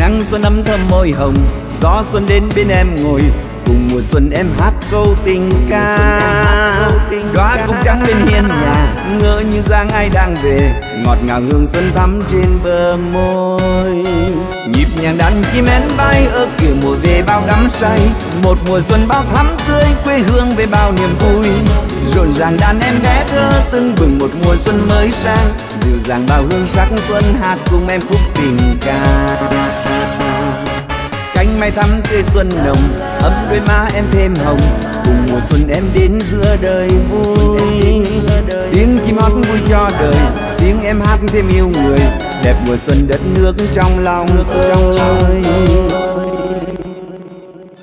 Nắng xuân ấm thơm môi hồng, gió xuân đến bên em ngồi, cùng mùa xuân em hát câu tình ca. Đóa cúc trắng bên hiên nhà, ngỡ như dáng ai đang về, ngọt ngào hương xuân thắm trên bờ môi. Nhịp nhàng đàn chim én bay ở kiểu mùa về bao đắm say, một mùa xuân bao thắm tươi, quê hương về bao niềm vui. Rộn ràng đàn em bé thơ tưng bừng một mùa xuân mới sang, dịu dàng bao hương sắc xuân hát cùng em khúc tình ca. Cánh mai thắm tươi xuân nồng, ấm đôi má em thêm hồng, cùng mùa xuân em đến giữa đời vui. Tiếng chim hót vui cho đời, tiếng em hát thêm yêu người, đẹp mùa xuân đất nước trong lòng tôi.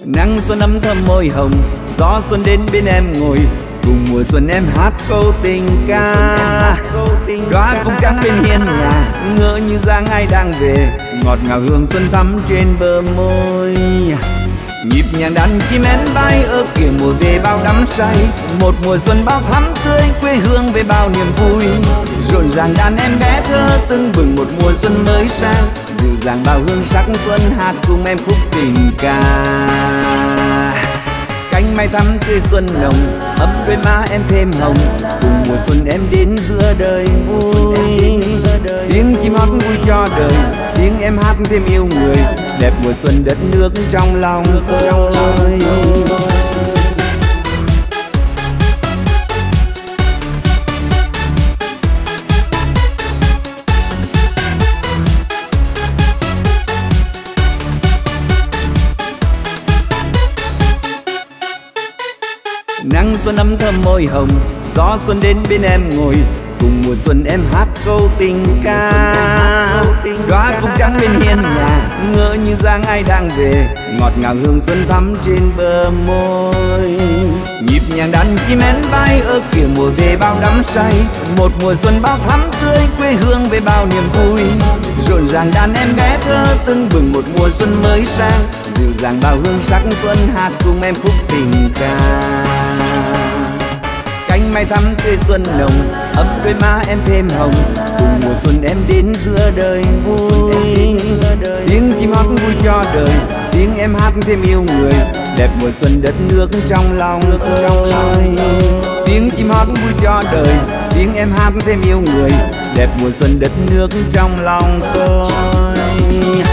Nắng xuân ấm thơm môi hồng, gió xuân đến bên em ngồi, cùng mùa xuân em hát câu tình ca. Đóa cúc trắng bên hiên nhà, ngỡ như dáng ai đang về, ngọt ngào hương xuân thắm trên bờ môi. Nhịp nhàng đàn chim én bay ở kiểu mùa về bao đắm say, một mùa xuân bao thắm tươi, quê hương về bao niềm vui. Rộn ràng đàn em bé thơ tưng bừng một mùa xuân mới sang, dịu dàng bao hương sắc xuân hát cùng em khúc tình ca. Cánh mai thắm tươi xuân nồng, ấm đôi má em thêm hồng, cùng mùa xuân em đến giữa đời vui. Tiếng chim hót vui cho đời, tiếng em hát thêm yêu người, đẹp mùa xuân đất nước trong lòng tôi. Nắng xuân ấm thơm môi hồng, gió xuân đến bên em ngồi, cùng mùa xuân em hát câu tình ca. Đóa cúc trắng bên hiên nhà, ngỡ như dáng ai đang về, ngọt ngào hương xuân thắm trên bờ môi. Nhịp nhàng đàn chim én bay ở kiểu mùa về bao đắm say, một mùa xuân bao thắm tươi, quê hương về bao niềm vui. Rộn ràng đàn em bé thơ tưng bừng một mùa xuân mới sang, dịu dàng bao hương sắc xuân hát cùng em khúc tình ca. Cánh mai thắm tươi xuân nồng, ấm đôi má em thêm hồng, cùng mùa xuân em đến giữa đời vui. Tiếng chim hót vui cho đời, tiếng em hát thêm yêu người, đẹp mùa xuân đất nước trong lòng tôi. Tiếng chim hót vui cho đời, tiếng em hát thêm yêu người, đẹp mùa xuân đất nước trong lòng tôi.